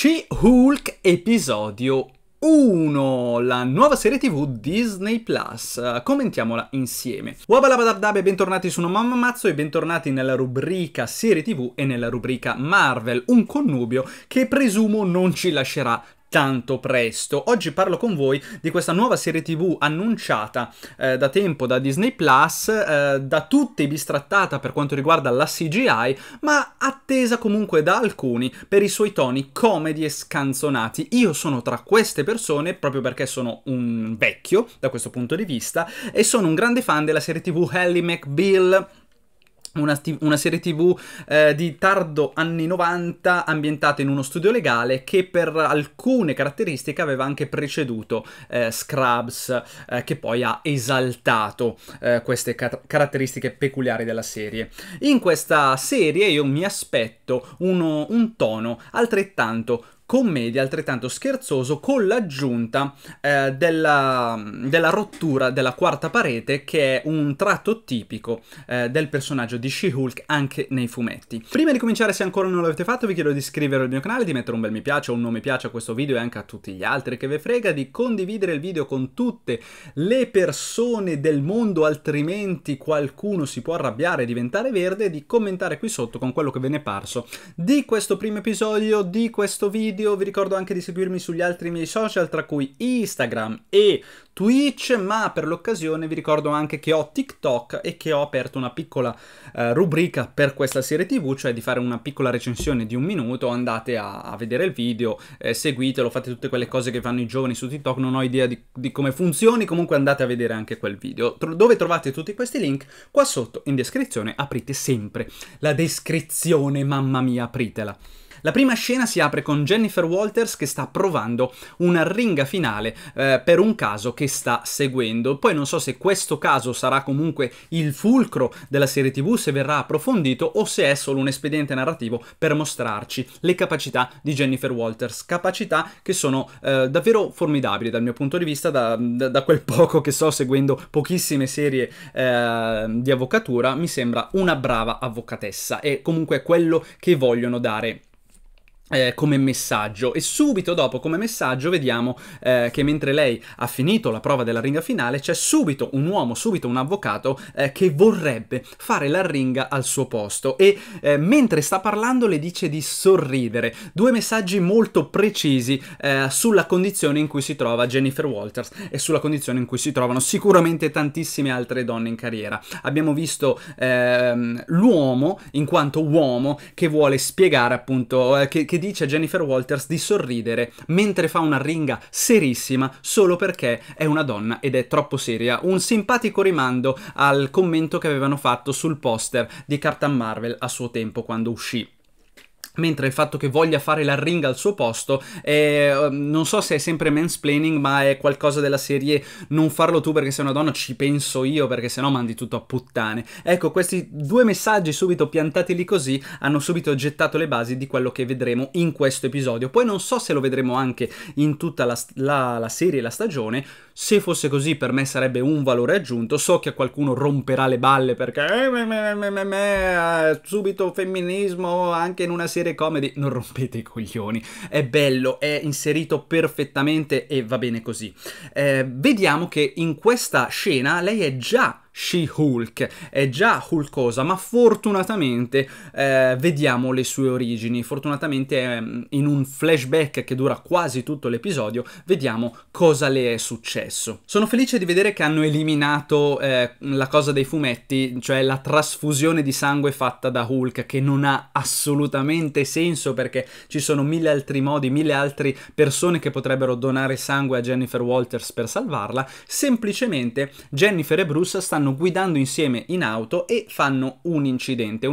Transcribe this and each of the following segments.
She-Hulk episodio 1, la nuova serie tv Disney+, commentiamola insieme. Wabalabadabdab, bentornati su No Mamma Mazzo e bentornati nella rubrica serie tv e nella rubrica Marvel, un connubio che presumo non ci lascerà tanto presto. Oggi parlo con voi di questa nuova serie tv annunciata da tempo da Disney+, da tutti bistrattata per quanto riguarda la CGI, ma attesa comunque da alcuni per i suoi toni comedy e scanzonati. Io sono tra queste persone proprio perché sono un vecchio da questo punto di vista e sono un grande fan della serie tv Ally McBeal, una serie tv di tardo anni 90 ambientata in uno studio legale che per alcune caratteristiche aveva anche preceduto Scrubs, che poi ha esaltato queste caratteristiche peculiari della serie. In questa serie io mi aspetto un tono altrettanto commedia, altrettanto scherzoso, con l'aggiunta della rottura della quarta parete, che è un tratto tipico del personaggio di She-Hulk anche nei fumetti. Prima di cominciare, se ancora non l'avete fatto, vi chiedo di iscrivervi al mio canale, di mettere un bel mi piace o un non mi piace a questo video e anche a tutti gli altri che ve frega, di condividere il video con tutte le persone del mondo, altrimenti qualcuno si può arrabbiare e diventare verde, e di commentare qui sotto con quello che ve ne è parso di questo primo episodio, di questo video. Vi ricordo anche di seguirmi sugli altri miei social, tra cui Instagram e Twitch, ma per l'occasione vi ricordo anche che ho TikTok e che ho aperto una piccola rubrica per questa serie tv, cioè di fare una piccola recensione di un minuto. Andate a vedere il video, seguitelo, fate tutte quelle cose che fanno i giovani su TikTok, non ho idea di come funzioni, comunque andate a vedere anche quel video, dove trovate tutti questi link qua sotto in descrizione. Aprite sempre la descrizione, mamma mia, apritela. La prima scena si apre con Jennifer Walters che sta provando un'arringa finale per un caso che sta seguendo. Poi non so se questo caso sarà comunque il fulcro della serie tv, se verrà approfondito o se è solo un espediente narrativo per mostrarci le capacità di Jennifer Walters, capacità che sono davvero formidabili dal mio punto di vista, da quel poco che so, seguendo pochissime serie di avvocatura. Mi sembra una brava avvocatessa e comunque quello che vogliono dare come messaggio. E subito dopo, come messaggio, vediamo che mentre lei ha finito la prova dell'arringa finale, c'è subito un uomo, subito un avvocato che vorrebbe fare l'arringa al suo posto e mentre sta parlando le dice di sorridere. Due messaggi molto precisi sulla condizione in cui si trova Jennifer Walters e sulla condizione in cui si trovano sicuramente tantissime altre donne in carriera. Abbiamo visto l'uomo in quanto uomo che vuole spiegare, appunto, che dice a Jennifer Walters di sorridere mentre fa un'arringa serissima solo perché è una donna ed è troppo seria. Un simpatico rimando al commento che avevano fatto sul poster di Captain Marvel a suo tempo quando uscì. Mentre il fatto che voglia fare l'arringa al suo posto non so se è sempre mansplaining, ma è qualcosa della serie non farlo tu perché sei una donna, ci penso io perché sennò mandi tutto a puttane. Ecco, questi due messaggi subito piantati lì così hanno subito gettato le basi di quello che vedremo in questo episodio. Poi non so se lo vedremo anche in tutta la serie e la stagione. Se fosse così per me sarebbe un valore aggiunto. So che a qualcuno romperà le balle perché subito femminismo anche in una serie comedy. Non rompete i coglioni, è bello, è inserito perfettamente e va bene così. Vediamo che in questa scena lei è già She-Hulk, è già hulkosa, ma fortunatamente vediamo le sue origini. Fortunatamente in un flashback che dura quasi tutto l'episodio vediamo cosa le è successo. Sono felice di vedere che hanno eliminato la cosa dei fumetti, cioè la trasfusione di sangue fatta da Hulk, che non ha assolutamente senso perché ci sono mille altri modi, mille altre persone che potrebbero donare sangue a Jennifer Walters per salvarla. Semplicemente Jennifer e Bruce stanno guidando insieme in auto e fanno un incidente,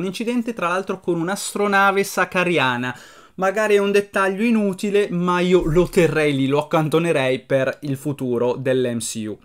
tra l'altro con un'astronave sacariana. Magari è un dettaglio inutile, ma io lo terrei lì, lo accantonerei per il futuro dell'MCU.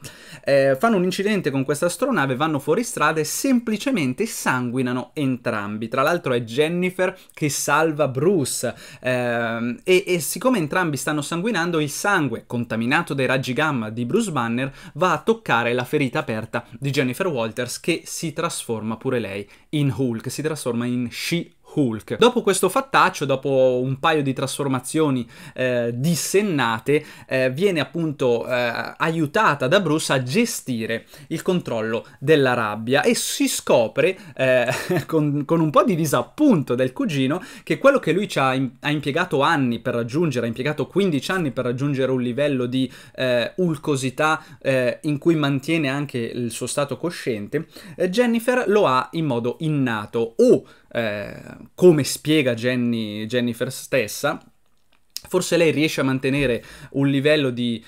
Fanno un incidente con questa astronave, vanno fuori strada e semplicemente sanguinano entrambi. Tra l'altro è Jennifer che salva Bruce e siccome entrambi stanno sanguinando, il sangue contaminato dai raggi gamma di Bruce Banner va a toccare la ferita aperta di Jennifer Walters, che si trasforma pure lei in Hulk, si trasforma in She-Hulk. Hulk. Dopo questo fattaccio, dopo un paio di trasformazioni dissennate, viene appunto aiutata da Bruce a gestire il controllo della rabbia e si scopre con un po' di disappunto del cugino che quello che lui ha impiegato anni per raggiungere, ha impiegato 15 anni per raggiungere un livello di ulcosità in cui mantiene anche il suo stato cosciente, Jennifer lo ha in modo innato o, come spiega Jennifer stessa, forse lei riesce a mantenere un livello di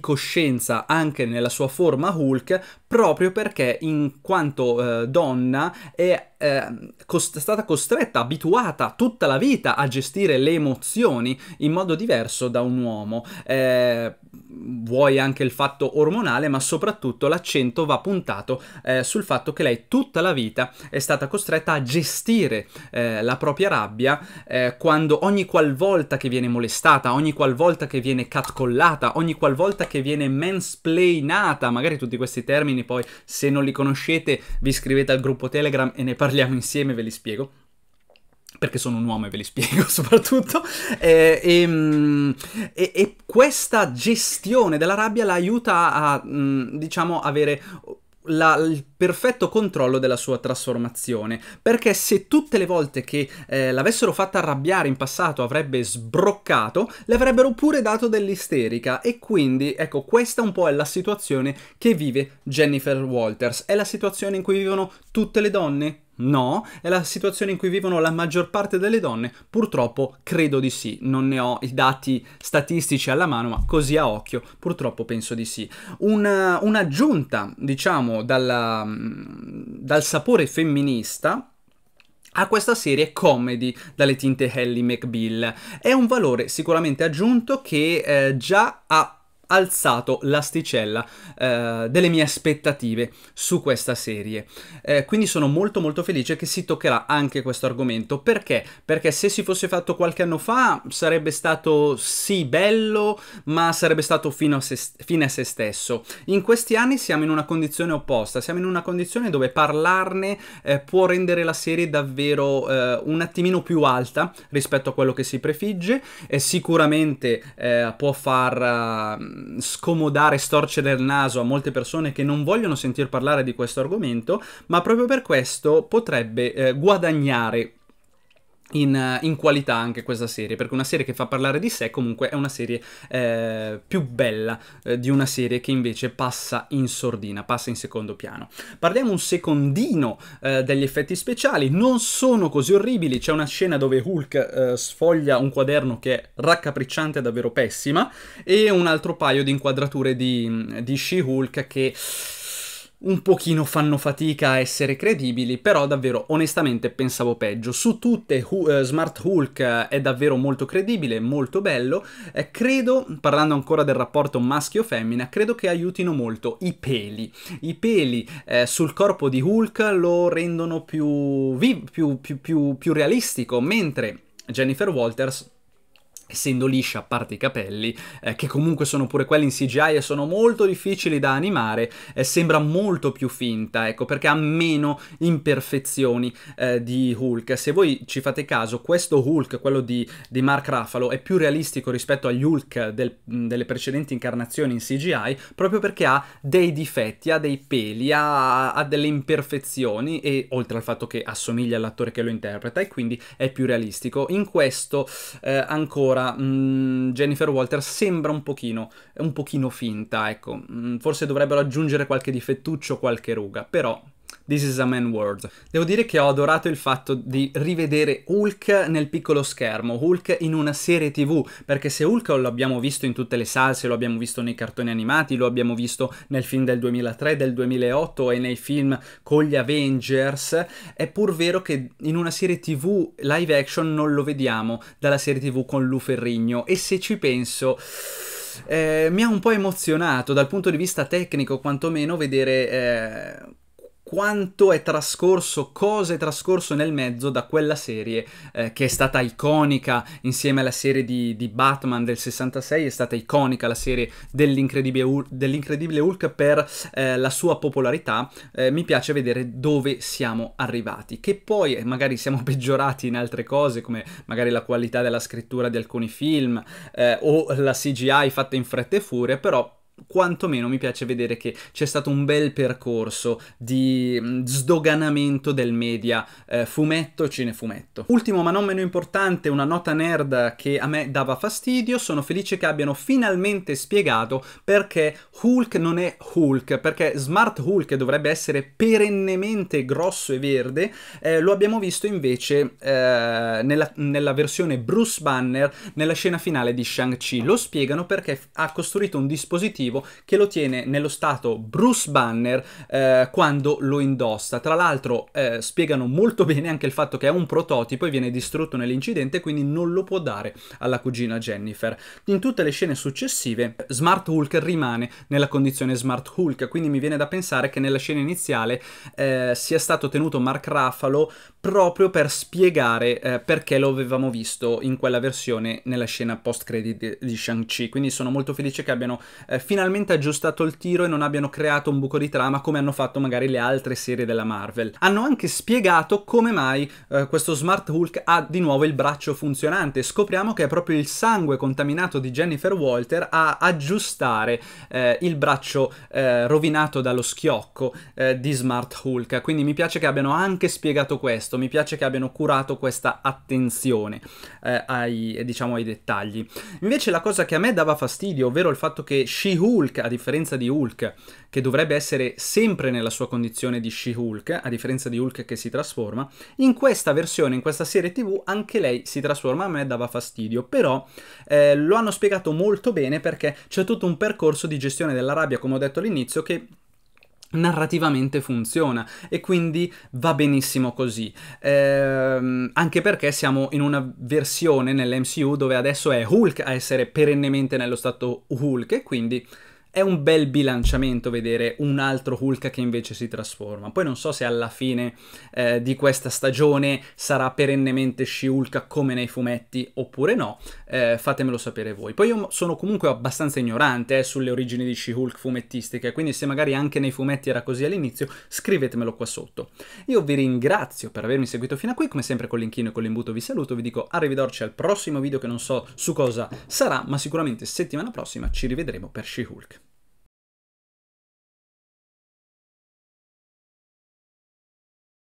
coscienza anche nella sua forma Hulk proprio perché in quanto donna è stata costretta, abituata tutta la vita a gestire le emozioni in modo diverso da un uomo. Vuoi anche il fatto ormonale, ma soprattutto l'accento va puntato sul fatto che lei tutta la vita è stata costretta a gestire la propria rabbia quando ogni qualvolta che viene molestata, ogni qualvolta che viene catcollata, ogni qualvolta che viene mansplainata, magari tutti questi termini poi se non li conoscete vi iscrivete al gruppo Telegram e ne parliamo insieme, ve li spiego. Perché sono un uomo e ve li spiego soprattutto, e questa gestione della rabbia la aiuta a, diciamo, avere il perfetto controllo della sua trasformazione, perché se tutte le volte che l'avessero fatta arrabbiare in passato avrebbe sbroccato, le avrebbero pure dato dell'isterica. E quindi ecco, questa un po' è la situazione che vive Jennifer Walters. È la situazione in cui vivono tutte le donne? No, è la situazione in cui vivono la maggior parte delle donne? Purtroppo credo di sì, non ne ho i dati statistici alla mano, ma così a occhio purtroppo penso di sì. Un'aggiunta, diciamo, dal sapore femminista a questa serie comedy dalle tinte Ally McBeal è un valore sicuramente aggiunto che già ha alzato l'asticella delle mie aspettative su questa serie, quindi sono molto molto felice che si toccherà anche questo argomento. Perché? Perché se si fosse fatto qualche anno fa sarebbe stato sì bello, ma sarebbe stato fine a se stesso. In questi anni siamo in una condizione opposta, siamo in una condizione dove parlarne può rendere la serie davvero un attimino più alta rispetto a quello che si prefigge, e sicuramente può far scomodare, storcere il naso a molte persone che non vogliono sentir parlare di questo argomento, ma proprio per questo potrebbe guadagnare in qualità anche questa serie, perché una serie che fa parlare di sé comunque è una serie più bella di una serie che invece passa in sordina, passa in secondo piano. Parliamo un secondino degli effetti speciali, non sono così orribili. C'è una scena dove Hulk sfoglia un quaderno che è raccapricciante, davvero pessima, e un altro paio di inquadrature di She-Hulk che un pochino fanno fatica a essere credibili, però davvero onestamente pensavo peggio. Su tutte Smart Hulk è davvero molto credibile, molto bello. Credo, parlando ancora del rapporto maschio-femmina, credo che aiutino molto i peli. I peli sul corpo di Hulk lo rendono più realistico, mentre Jennifer Walters, essendo liscia a parte i capelli, che comunque sono pure quelli in CGI e sono molto difficili da animare, sembra molto più finta, ecco, perché ha meno imperfezioni di Hulk. Se voi ci fate caso, questo Hulk, quello di Mark Ruffalo, è più realistico rispetto agli Hulk delle precedenti incarnazioni in CGI, proprio perché ha dei difetti, ha dei peli, ha delle imperfezioni, e oltre al fatto che assomiglia all'attore che lo interpreta, e quindi è più realistico. In questo ancora Jennifer Walters sembra un pochino finta, ecco. Forse dovrebbero aggiungere qualche difettuccio, qualche ruga, però this is a man world. Devo dire che ho adorato il fatto di rivedere Hulk nel piccolo schermo, Hulk in una serie TV, perché se Hulk lo abbiamo visto in tutte le salse, lo abbiamo visto nei cartoni animati, lo abbiamo visto nel film del 2003, del 2008 e nei film con gli Avengers, è pur vero che in una serie TV live action non lo vediamo dalla serie TV con Lou Ferrigno, e se ci penso mi ha un po' emozionato dal punto di vista tecnico, quantomeno, vedere quanto è trascorso, cosa è trascorso nel mezzo da quella serie che è stata iconica insieme alla serie di Batman del 66, è stata iconica la serie dell'Incredibile Hulk per la sua popolarità. Mi piace vedere dove siamo arrivati, che poi magari siamo peggiorati in altre cose come magari la qualità della scrittura di alcuni film o la CGI fatta in fretta e furia, però quantomeno mi piace vedere che c'è stato un bel percorso di sdoganamento del media fumetto, cinefumetto. Ultimo ma non meno importante, una nota nerd che a me dava fastidio: sono felice che abbiano finalmente spiegato perché Hulk non è Hulk, perché Smart Hulk dovrebbe essere perennemente grosso e verde, lo abbiamo visto invece nella versione Bruce Banner nella scena finale di Shang-Chi. Lo spiegano perché ha costruito un dispositivo che lo tiene nello stato Bruce Banner quando lo indossa. Tra l'altro spiegano molto bene anche il fatto che è un prototipo e viene distrutto nell'incidente, quindi non lo può dare alla cugina Jennifer. In tutte le scene successive Smart Hulk rimane nella condizione Smart Hulk, quindi mi viene da pensare che nella scena iniziale sia stato tenuto Mark Ruffalo proprio per spiegare perché lo avevamo visto in quella versione nella scena post credit di Shang-Chi. Quindi sono molto felice che abbiano finalmente aggiustato il tiro e non abbiano creato un buco di trama come hanno fatto magari le altre serie della Marvel. Hanno anche spiegato come mai questo Smart Hulk ha di nuovo il braccio funzionante. Scopriamo che è proprio il sangue contaminato di Jennifer Walters a aggiustare il braccio rovinato dallo schiocco di Smart Hulk. Quindi mi piace che abbiano anche spiegato questo, mi piace che abbiano curato questa attenzione diciamo ai dettagli. Invece la cosa che a me dava fastidio, ovvero il fatto che She-Hulk, a differenza di Hulk, che dovrebbe essere sempre nella sua condizione di She-Hulk, a differenza di Hulk che si trasforma, in questa versione, in questa serie TV, anche lei si trasforma. A me dava fastidio, però lo hanno spiegato molto bene perché c'è tutto un percorso di gestione della rabbia, come ho detto all'inizio, che narrativamente funziona e quindi va benissimo così, anche perché siamo in una versione nell'MCU dove adesso è Hulk a essere perennemente nello stato Hulk, e quindi è un bel bilanciamento vedere un altro Hulk che invece si trasforma. Poi non so se alla fine di questa stagione sarà perennemente She-Hulk come nei fumetti oppure no, fatemelo sapere voi. Poi io sono comunque abbastanza ignorante sulle origini di She-Hulk fumettistiche, quindi se magari anche nei fumetti era così all'inizio, scrivetemelo qua sotto. Io vi ringrazio per avermi seguito fino a qui, come sempre con l'inchino e con l'imbuto vi saluto, vi dico arrivederci al prossimo video che non so su cosa sarà, ma sicuramente settimana prossima ci rivedremo per She-Hulk.